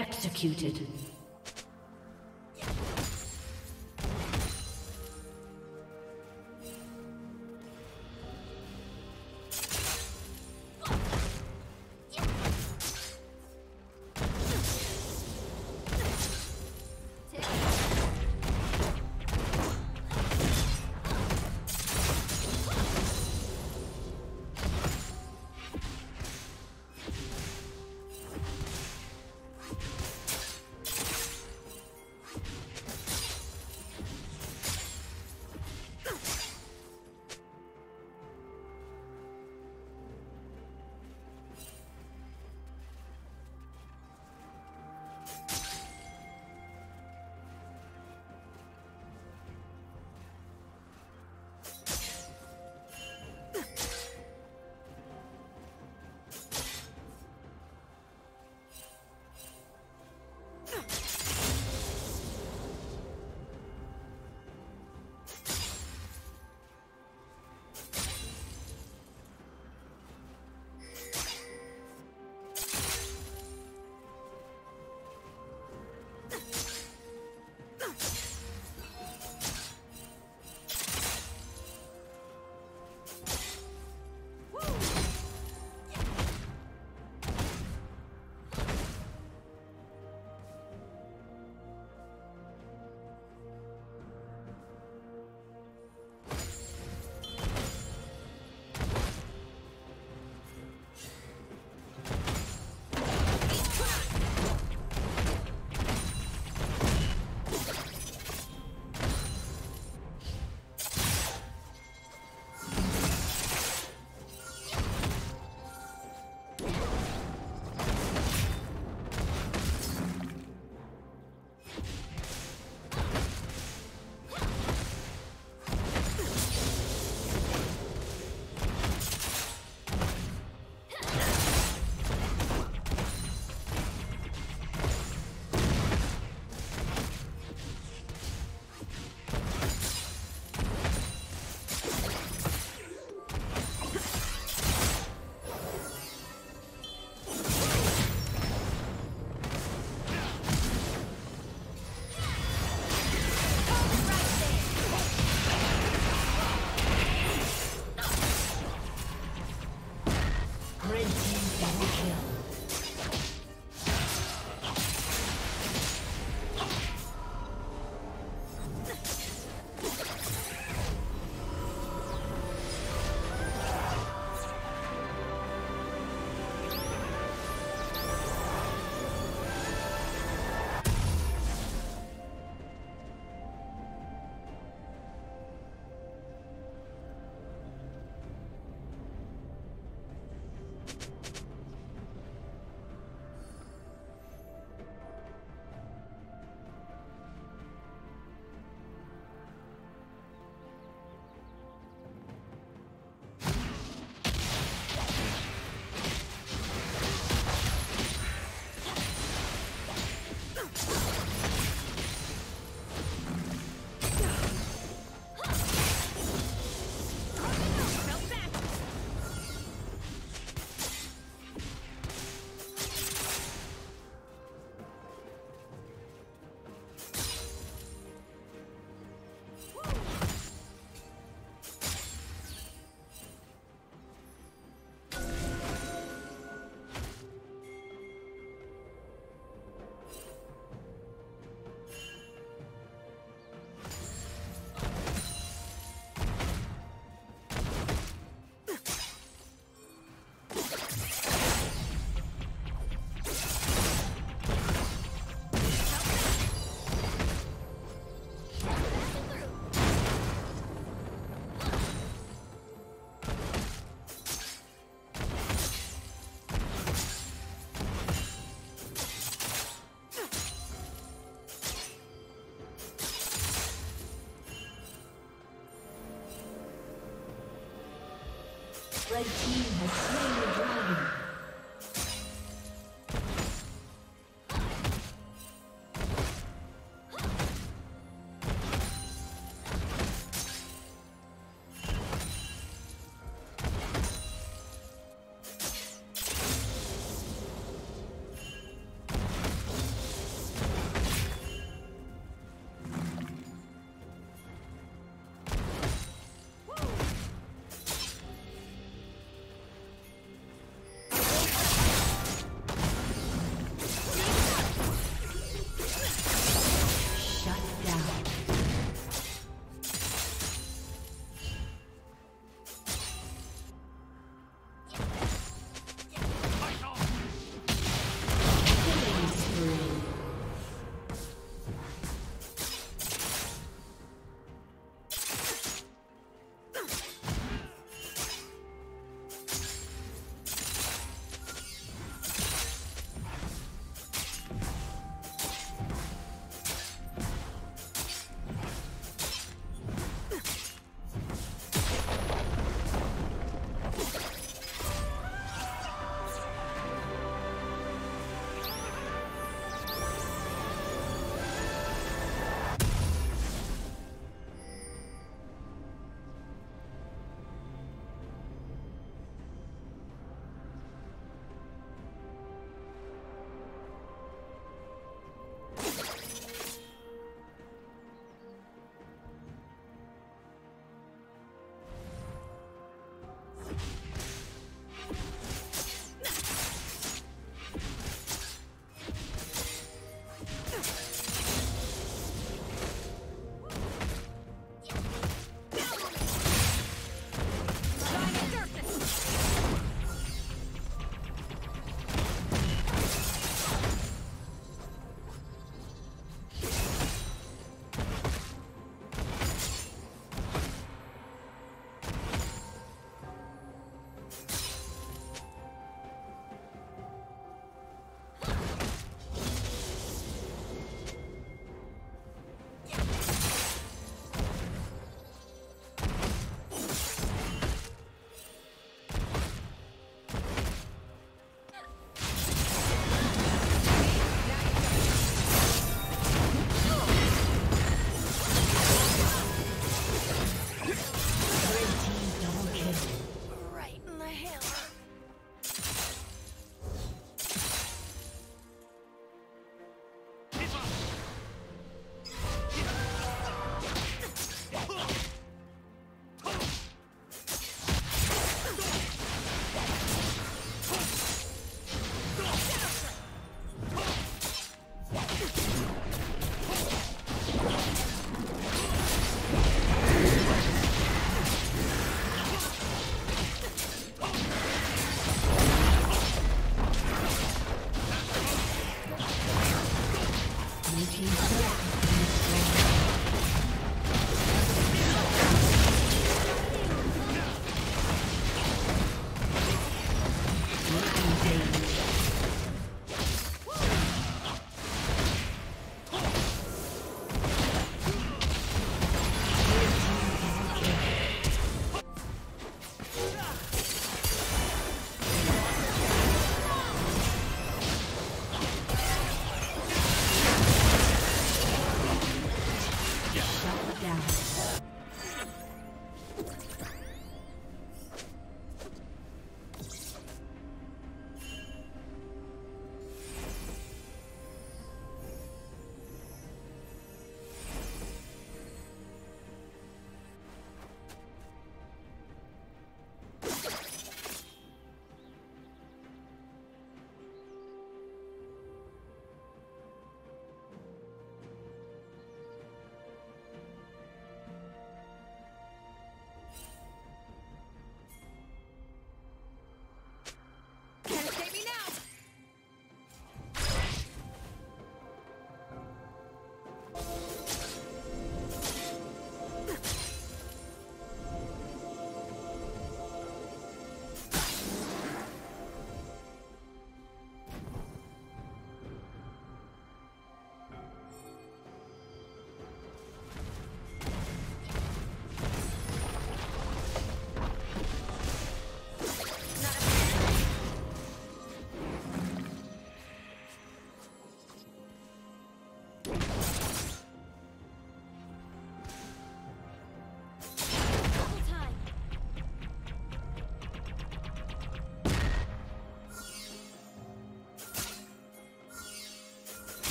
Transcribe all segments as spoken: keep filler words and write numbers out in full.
Executed. Red team has slain the dragon.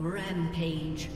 Rampage.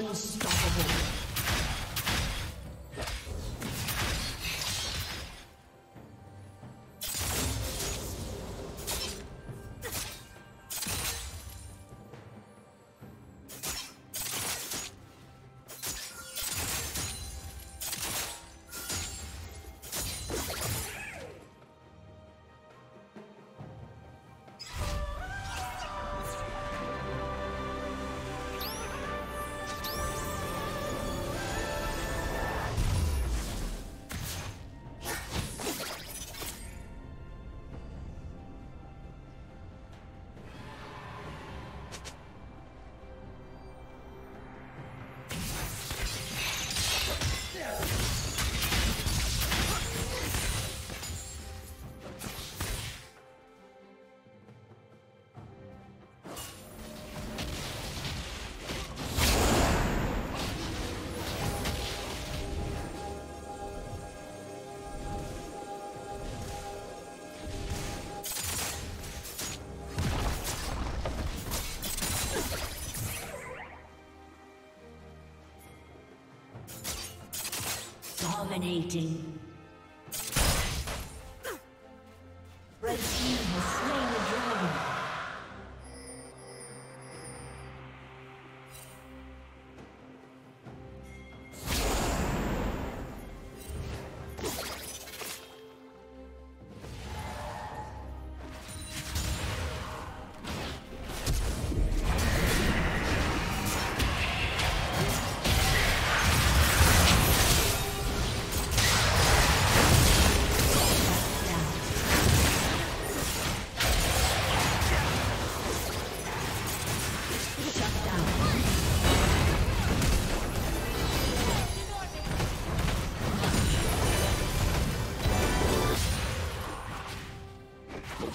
Unstoppable. Dominating. Red team has slain the dragon.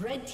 Red